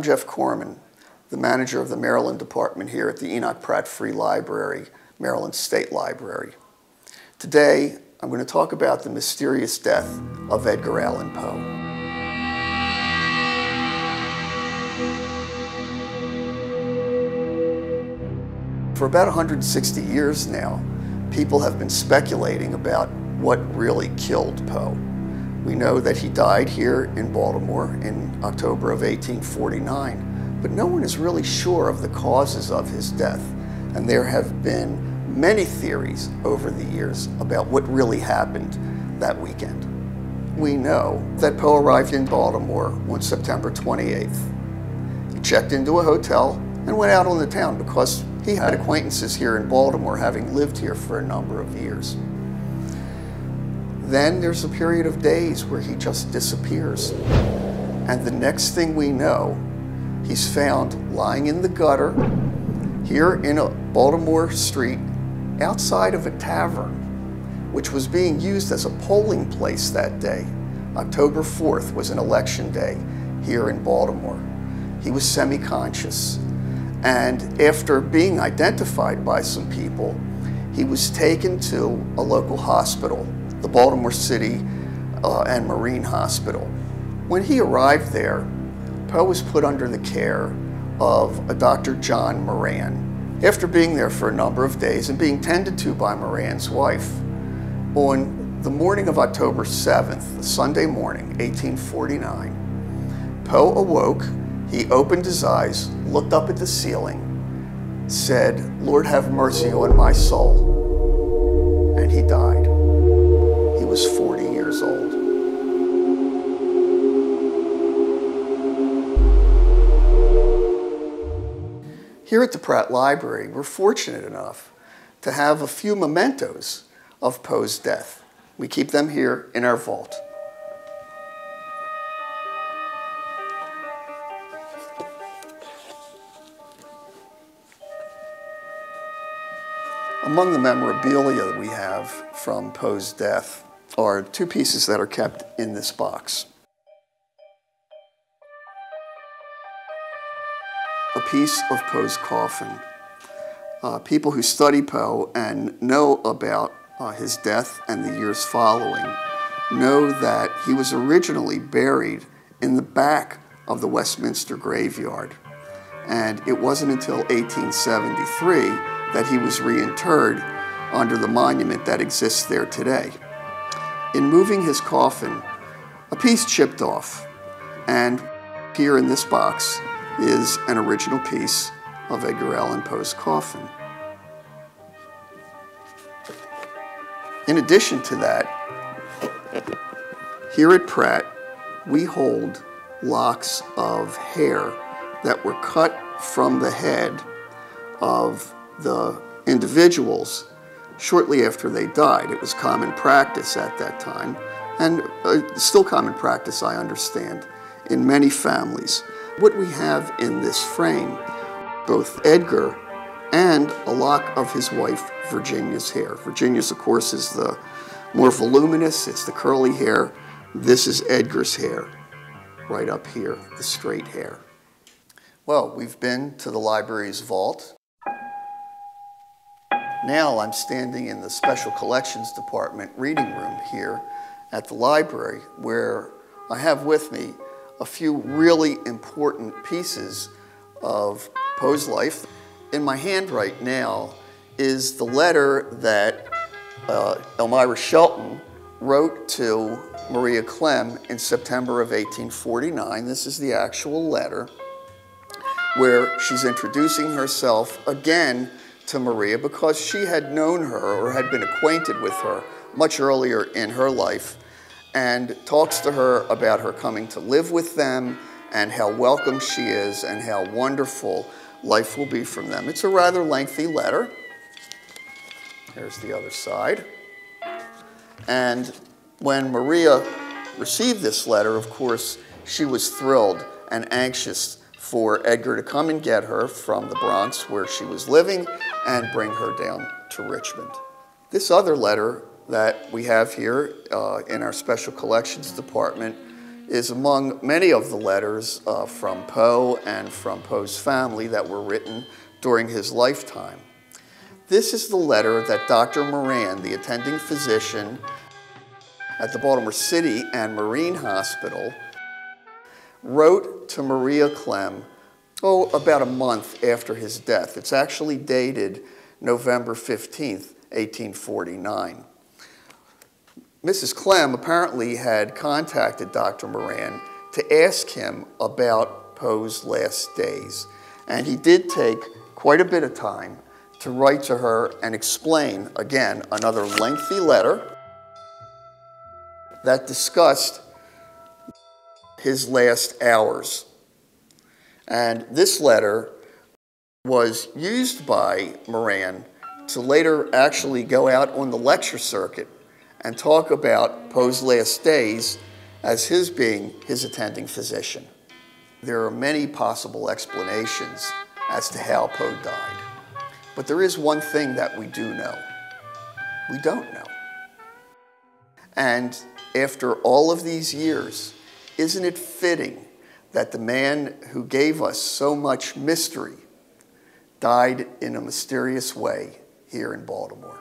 I'm Jeff Korman, the manager of the Maryland department here at the Enoch Pratt Free Library, Maryland State Library. Today, I'm going to talk about the mysterious death of Edgar Allan Poe. For about 160 years now, people have been speculating about what really killed Poe. We know that he died here in Baltimore in October of 1849, but no one is really sure of the causes of his death, and there have been many theories over the years about what really happened that weekend. We know that Poe arrived in Baltimore on September 28th. He checked into a hotel and went out on the town because he had acquaintances here in Baltimore, having lived here for a number of years. Then there's a period of days where he just disappears. And the next thing we know, he's found lying in the gutter here in a Baltimore street outside of a tavern, which was being used as a polling place that day. October 4th was an election day here in Baltimore. He was semi-conscious. And after being identified by some people, he was taken to a local hospital, the Baltimore City and Marine Hospital. When he arrived there, Poe was put under the care of a Dr. John Moran. After being there for a number of days and being tended to by Moran's wife, on the morning of October 7th, Sunday morning, 1849, Poe awoke. He opened his eyes, looked up at the ceiling, said, "Lord, have mercy on my soul." And he died. He was 40 years old. Here at the Pratt Library, we're fortunate enough to have a few mementos of Poe's death. We keep them here in our vault. Among the memorabilia that we have from Poe's death are two pieces that are kept in this box. A piece of Poe's coffin. People who study Poe and know about his death and the years following know that he was originally buried in the back of the Westminster graveyard. And it wasn't until 1873 that he was reinterred under the monument that exists there today. In moving his coffin, a piece chipped off, and here in this box is an original piece of Edgar Allan Poe's coffin. In addition to that, here at Pratt, we hold locks of hair that were cut from the head of the individuals shortly after they died. It was common practice at that time, and still common practice, I understand, in many families. What we have in this frame, both Edgar and a lock of his wife Virginia's hair. Virginia's, of course, is the more voluminous, it's the curly hair. This is Edgar's hair, right up here, the straight hair. Well, we've been to the library's vault. Now I'm standing in the Special Collections Department reading room here at the library, where I have with me a few really important pieces of Poe's life. In my hand right now is the letter that Elmira Shelton wrote to Maria Clem in September of 1849. This is the actual letter where she's introducing herself again to Maria, because she had known her or had been acquainted with her much earlier in her life, and talks to her about her coming to live with them and how welcome she is and how wonderful life will be from them. It's a rather lengthy letter. Here's the other side. And when Maria received this letter, of course, she was thrilled and anxious for Edgar to come and get her from the Bronx, where she was living, and bring her down to Richmond. This other letter that we have here in our Special Collections Department is among many of the letters from Poe and from Poe's family that were written during his lifetime. This is the letter that Dr. Moran, the attending physician at the Baltimore City and Marine Hospital, wrote to Maria Clem, about a month after his death. It's actually dated November 15th, 1849. Mrs. Clem apparently had contacted Dr. Moran to ask him about Poe's last days. And he did take quite a bit of time to write to her and explain, again, another lengthy letter that discussed his last hours. And this letter was used by Moran to later actually go out on the lecture circuit and talk about Poe's last days as his being his attending physician. There are many possible explanations as to how Poe died. But there is one thing that we do know. We don't know. And after all of these years, isn't it fitting that the man who gave us so much mystery died in a mysterious way here in Baltimore?